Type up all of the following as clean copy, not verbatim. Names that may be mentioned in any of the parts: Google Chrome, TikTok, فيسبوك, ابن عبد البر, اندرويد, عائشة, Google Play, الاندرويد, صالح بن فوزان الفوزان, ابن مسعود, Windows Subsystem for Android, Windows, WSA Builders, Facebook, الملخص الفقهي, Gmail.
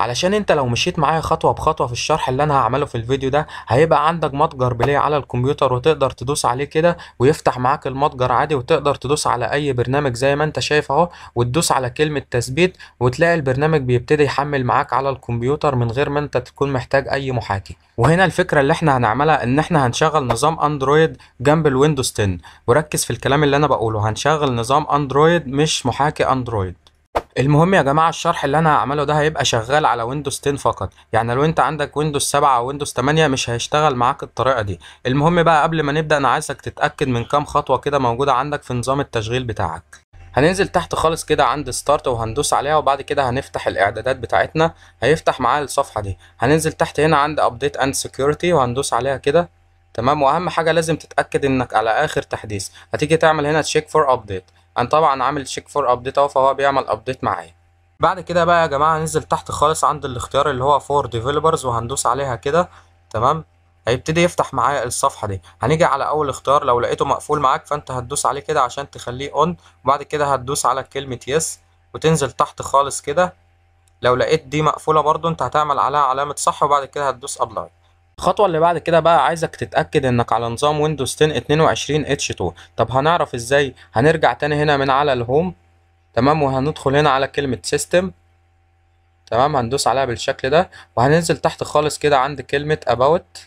علشان انت لو مشيت معايا خطوة بخطوة في الشرح اللي انا هعمله في الفيديو ده هيبقى عندك متجر بلاي على الكمبيوتر، وتقدر تدوس عليه كده ويفتح معاك المتجر عادي، وتقدر تدوس على اي برنامج زي ما انت شايف اهو، وتدوس على كلمة تثبيت وتلاقي البرنامج بيبتدي يحمل معاك على الكمبيوتر من غير ما انت تكون محتاج اي محاكي. وهنا الفكرة اللي احنا هنعملها ان احنا هنشغل نظام اندرويد جنب الويندوز 10، وركز في الكلام اللي انا بقوله، هنشغل نظام اندرويد مش محاكي اندرويد. المهم يا جماعه الشرح اللي انا هعمله ده هيبقى شغال على ويندوز 10 فقط، يعني لو انت عندك ويندوز 7 او ويندوز 8 مش هيشتغل معاك الطريقه دي. المهم بقى قبل ما نبدا انا عايزك تتاكد من كام خطوه كده موجوده عندك في نظام التشغيل بتاعك. هننزل تحت خالص كده عند ستارت وهندوس عليها، وبعد كده هنفتح الاعدادات بتاعتنا، هيفتح معاها الصفحه دي. هننزل تحت هنا عند ابديت اند سكيورتي وهندوس عليها كده، تمام. واهم حاجه لازم تتاكد انك على اخر تحديث، هتيجي تعمل هنا تشيك فور ابديت، انا طبعا عامل تشيك فور ابديت اهو، فهو بيعمل ابديت معايا. بعد كده بقى يا جماعه هننزل تحت خالص عند الاختيار اللي هو فور ديفلوبرز وهندوس عليها كده، تمام. هيبتدي يفتح معايا الصفحه دي، هنيجي على اول اختيار، لو لقيته مقفول معاك فانت هتدوس عليه كده عشان تخليه اون، وبعد كده هتدوس على كلمه يس وتنزل تحت خالص كده، لو لقيت دي مقفوله برده انت هتعمل عليها علامه صح، وبعد كده هتدوس ابلاي. الخطوه اللي بعد كده بقى عايزك تتاكد انك على نظام ويندوز 10 22 اتش 2. طب هنعرف ازاي؟ هنرجع تاني هنا من على الهوم، تمام، وهندخل هنا على كلمه سيستم، تمام، هندوس عليها بالشكل ده، وهننزل تحت خالص كده عند كلمه اباوت،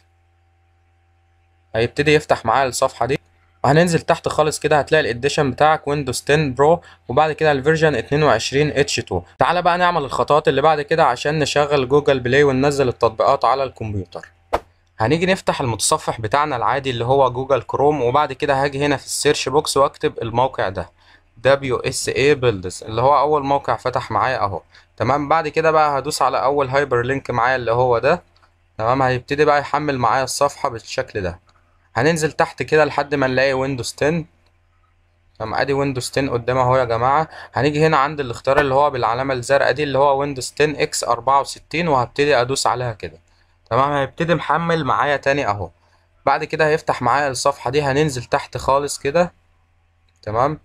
هيبتدي يفتح معايا الصفحه دي، وهننزل تحت خالص كده هتلاقي الاديشن بتاعك ويندوز 10 برو، وبعد كده الفيرجن 22 اتش 2. تعالى بقى نعمل الخطوات اللي بعد كده عشان نشغل جوجل بلاي وننزل التطبيقات على الكمبيوتر. هنيجي نفتح المتصفح بتاعنا العادي اللي هو جوجل كروم، وبعد كده هاجي هنا في السيرش بوكس واكتب الموقع ده WSA Builders اللي هو اول موقع فتح معايا اهو، تمام. بعد كده بقى هدوس على اول هايبر لينك معايا اللي هو ده، تمام. هيبتدي بقى يحمل معايا الصفحة بالشكل ده، هننزل تحت كده لحد ما نلاقي ويندوز 10، تمام. ادي ويندوز 10 قدامي اهو يا جماعة. هنيجي هنا عند الاختيار اللي هو بالعلامة الزرقاء دي اللي هو ويندوز 10 X 64، وهبتدي ادوس عليها كده، تمام. هيبتدي محمل معايا تاني اهو. بعد كده هيفتح معايا الصفحه دي، هننزل تحت خالص كده، تمام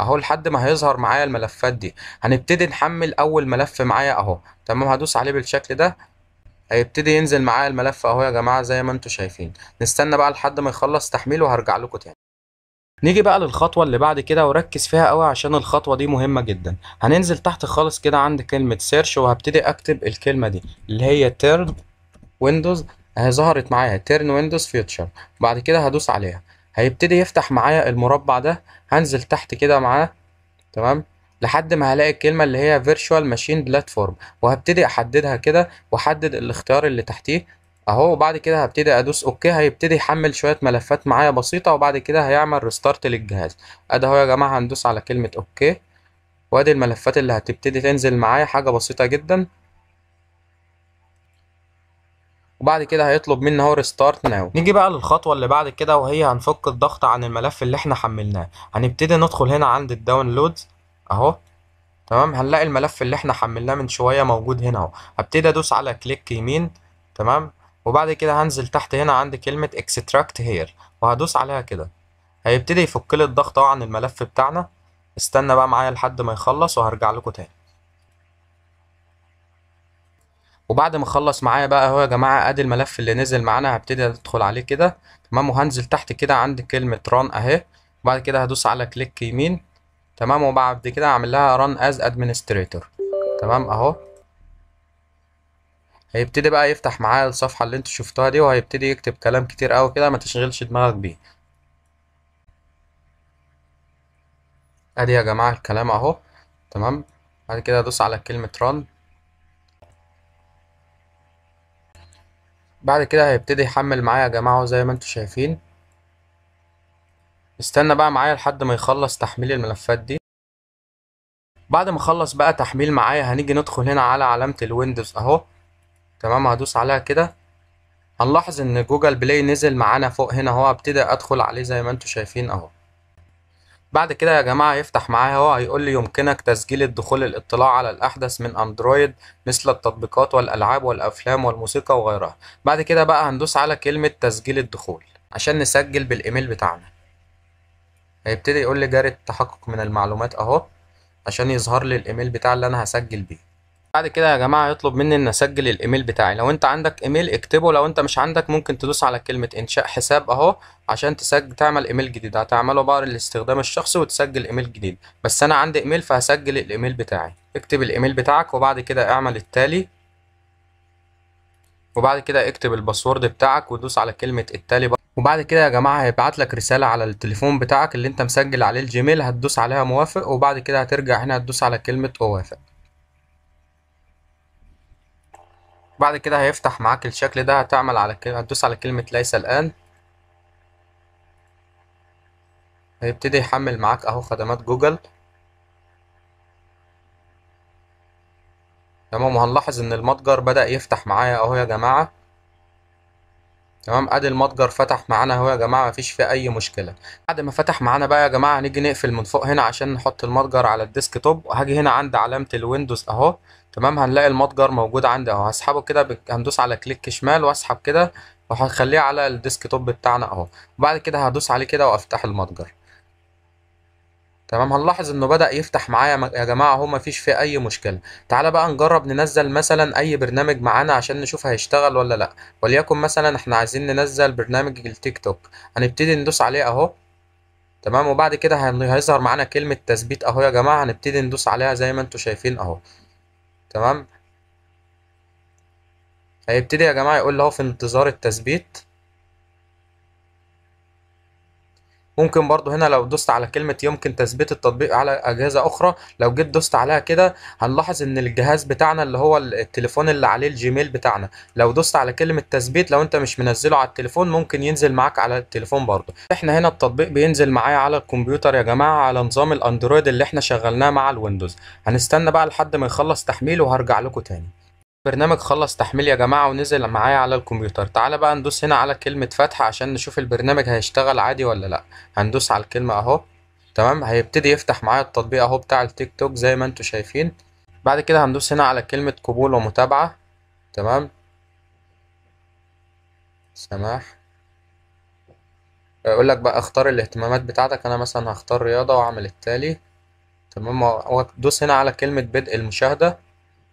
اهو، لحد ما هيظهر معايا الملفات دي. هنبتدي نحمل اول ملف معايا اهو، تمام، هدوس عليه بالشكل ده، هيبتدي ينزل معايا الملف اهو يا جماعه زي ما انتم شايفين. نستنى بقى لحد ما يخلص تحميل وهرجع لكم تاني. نيجي بقى للخطوه اللي بعد كده وركز فيها قوي عشان الخطوه دي مهمه جدا. هننزل تحت خالص كده عند كلمه سيرش، وهبتدي اكتب الكلمه دي اللي هي تيرن ويندوز، اهي ظهرت معايا تيرن ويندوز فيوتشر. بعد كده هدوس عليها، هيبتدي يفتح معايا المربع ده، هنزل تحت كده معاه، تمام، لحد ما هلاقي الكلمه اللي هي فيرتشوال ماشين بلاتفورم، وهبتدي احددها كده واحدد الاختيار اللي تحتيه اهو. وبعد كده هبتدي ادوس اوكي، هيبتدي يحمل شويه ملفات معايا بسيطه، وبعد كده هيعمل ريستارت للجهاز. ادي اهو يا جماعه، هندوس على كلمه اوكي، وادي الملفات اللي هتبتدي تنزل معايا، حاجه بسيطه جدا. وبعد كده هيطلب مني اهو ريستارت ناو. نيجي بقى للخطوه اللي بعد كده، وهي هنفك الضغط عن الملف اللي احنا حملناه. هنبتدي ندخل هنا عند الداونلود اهو، تمام. هنلاقي الملف اللي احنا حملناه من شويه موجود هنا اهو، هبتدي ادوس على كليك يمين، تمام. وبعد كده هنزل تحت هنا عند كلمة اكستراكت هير وهدوس عليها كده، هيبتدي يفك لي الضغط عن الملف بتاعنا. استنى بقى معايا لحد ما يخلص وهرجع لكم تاني. وبعد ما خلص معايا بقى اهو يا جماعة، ادي الملف اللي نزل معانا، هبتدي ادخل عليه كده، تمام. وهنزل تحت كده عند كلمة ران اهي، وبعد كده هدوس على كليك يمين، تمام. وبعد كده هعمل لها ران از ادمنستريتور، تمام اهو. هيبتدي بقى يفتح معايا الصفحه اللي انتوا شفتوها دي، وهيبتدي يكتب كلام كتير قوي كده، ما تشغلش دماغك بيه. ادي يا جماعه الكلام اهو، تمام. بعد كده ادوس على كلمه ران، بعد كده هيبتدي يحمل معايا يا جماعه زي ما انتوا شايفين. استنى بقى معايا لحد ما يخلص تحميل الملفات دي. بعد ما خلص بقى تحميل معايا، هنيجي ندخل هنا على علامه الويندوز اهو، تمام، هدوس عليها كده. هنلاحظ ان جوجل بلاي نزل معانا فوق هنا اهو، هبتدي ادخل عليه زي ما انتم شايفين اهو. بعد كده يا جماعه يفتح معايا اهو، هيقول لي يمكنك تسجيل الدخول الاطلاع على الاحدث من اندرويد مثل التطبيقات والالعاب والافلام والموسيقى وغيرها. بعد كده بقى هندوس على كلمه تسجيل الدخول عشان نسجل بالايميل بتاعنا. هيبتدي يقول لي جاري التحقق من المعلومات اهو عشان يظهر لي الايميل بتاع اللي انا هسجل بيه. بعد كده يا جماعه هيطلب مني ان اسجل الايميل بتاعي. لو انت عندك ايميل اكتبه، لو انت مش عندك ممكن تدوس على كلمه انشاء حساب اهو عشان تعمل ايميل جديد. هتعمله بقى للاستخدام الشخصي وتسجل ايميل جديد، بس انا عندي ايميل فهسجل الايميل بتاعي. اكتب الايميل بتاعك وبعد كده اعمل التالي، وبعد كده اكتب الباسورد بتاعك ودوس على كلمه التالي بقى. وبعد كده يا جماعه هيبعت لك رساله على التليفون بتاعك اللي انت مسجل عليه الجيميل، هتدوس عليها موافق، وبعد كده هترجع هنا هتدوس على كلمه اوافق. بعد كده هيفتح معاك الشكل ده، هتدوس على كلمة ليس الآن. هيبتدي يحمل معاك اهو خدمات جوجل. تمام، وهنلاحظ ان المتجر بدأ يفتح معايا اهو يا جماعة. تمام، ادي المتجر فتح معانا اهو يا جماعة، مفيش فيه اي مشكلة. بعد ما فتح معانا بقى يا جماعة هنيجي نقفل من فوق هنا عشان نحط المتجر على الديسك توب. هاجي هنا عند علامة الويندوز اهو. تمام، هنلاقي المتجر موجود عندي اهو. هسحبه كده هندوس على كليك شمال واسحب كده وهخليه على الديسك توب بتاعنا اهو. وبعد كده هدوس عليه كده وافتح المتجر. تمام، هنلاحظ انه بدأ يفتح معايا يا جماعة اهو، مفيش فيه اي مشكلة. تعالى بقى نجرب ننزل مثلا اي برنامج معانا عشان نشوف هيشتغل ولا لا. وليكن مثلا احنا عايزين ننزل برنامج التيك توك، هنبتدي ندوس عليه اهو. تمام، وبعد كده هيظهر معانا كلمة تثبيت اهو يا جماعة، هنبتدي ندوس عليها زي ما انتوا شايفين اهو. تمام، هيبتدي يا جماعة يقول اهو في انتظار التثبيت. ممكن برضو هنا لو دوست على كلمة يمكن تثبيت التطبيق على أجهزة أخرى، لو جيت دوست عليها كده هنلاحظ إن الجهاز بتاعنا اللي هو التليفون اللي عليه الجيميل بتاعنا، لو دوست على كلمة تثبيت لو أنت مش منزله على التليفون ممكن ينزل معاك على التليفون برضو. إحنا هنا التطبيق بينزل معايا على الكمبيوتر يا جماعة على نظام الأندرويد اللي إحنا شغلناه مع الويندوز. هنستنى بقى لحد ما يخلص تحميل وهرجع لكم تاني. البرنامج خلص تحميل يا جماعة ونزل معايا على الكمبيوتر. تعالى بقى ندوس هنا على كلمة فتح عشان نشوف البرنامج هيشتغل عادي ولا لأ. هندوس على الكلمة اهو. تمام، هيبتدي يفتح معايا التطبيق اهو بتاع التيك توك زي ما انتوا شايفين. بعد كده هندوس هنا على كلمة قبول ومتابعة. تمام، سماح، يقول لك بقى اختار الاهتمامات بتاعتك. انا مثلا هختار رياضة واعمل التالي. تمام، وادوس هنا على كلمة بدء المشاهدة.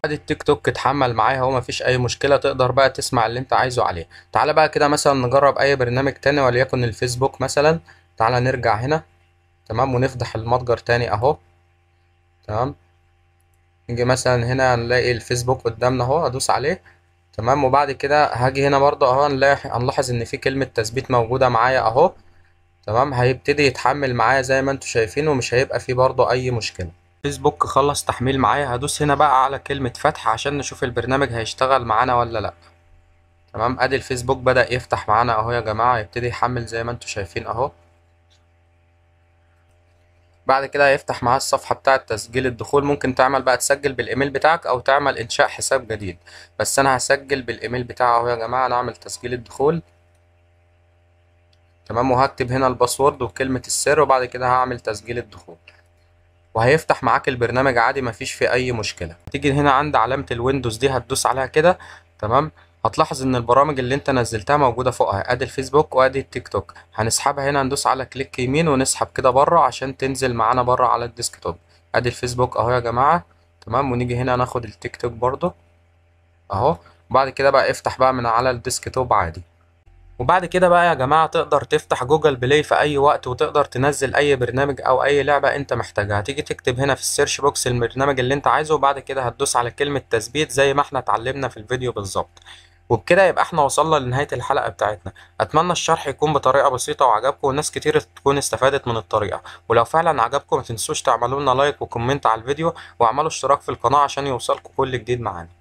بعد التيك توك اتحمل معايا اهو، مفيش اي مشكله، تقدر بقى تسمع اللي انت عايزه عليه. تعالى بقى كده مثلا نجرب اي برنامج تاني وليكن الفيسبوك مثلا. تعالى نرجع هنا. تمام، ونفتح المتجر تاني اهو. تمام، نيجي مثلا هنا نلاقي الفيسبوك قدامنا اهو، ادوس عليه. تمام، وبعد كده هاجي هنا برضه اهو هنلاحظ ان في كلمه تثبيت موجوده معايا اهو. تمام، هيبتدي يتحمل معايا زي ما انتوا شايفين ومش هيبقى فيه برضه اي مشكله. فيسبوك خلص تحميل معايا، هدوس هنا بقى على كلمة فتح عشان نشوف البرنامج هيشتغل معانا ولا لأ. تمام، ادي الفيسبوك بدأ يفتح معانا اهو يا جماعة، هيبتدي يحمل زي ما انتوا شايفين اهو. بعد كده هيفتح معايا الصفحة بتاعة تسجيل الدخول. ممكن تعمل بقى تسجل بالايميل بتاعك او تعمل انشاء حساب جديد، بس انا هسجل بالايميل بتاعي اهو يا جماعة. نعمل تسجيل الدخول. تمام، وهكتب هنا الباسورد وكلمة السر وبعد كده هعمل تسجيل الدخول. وهيفتح معاك البرنامج عادي، مفيش فيه اي مشكله. هتيجي هنا عند علامه الويندوز دي هتدوس عليها كده. تمام، هتلاحظ ان البرامج اللي انت نزلتها موجوده فوقها، ادي الفيسبوك وادي التيك توك. هنسحبها هنا، ندوس على كليك يمين ونسحب كده بره عشان تنزل معانا بره على الديسك توب. ادي الفيسبوك اهو يا جماعه. تمام، ونيجي هنا ناخد التيك توك برده اهو. وبعد كده بقى افتح بقى من على الديسك توب عادي. وبعد كده بقى يا جماعة تقدر تفتح جوجل بلاي في أي وقت وتقدر تنزل أي برنامج أو أي لعبة أنت محتاجها. هتيجي تكتب هنا في السيرش بوكس البرنامج اللي أنت عايزه وبعد كده هتدوس على كلمة تثبيت زي ما احنا اتعلمنا في الفيديو بالظبط. وبكده يبقى احنا وصلنا لنهاية الحلقة بتاعتنا. أتمنى الشرح يكون بطريقة بسيطة وعجبكم وناس كتير تكون استفادت من الطريقة. ولو فعلا عجبكم متنسوش تعملوا لنا لايك وكومنت على الفيديو واعملوا اشتراك في القناة عشان يوصلكم كل جديد معانا.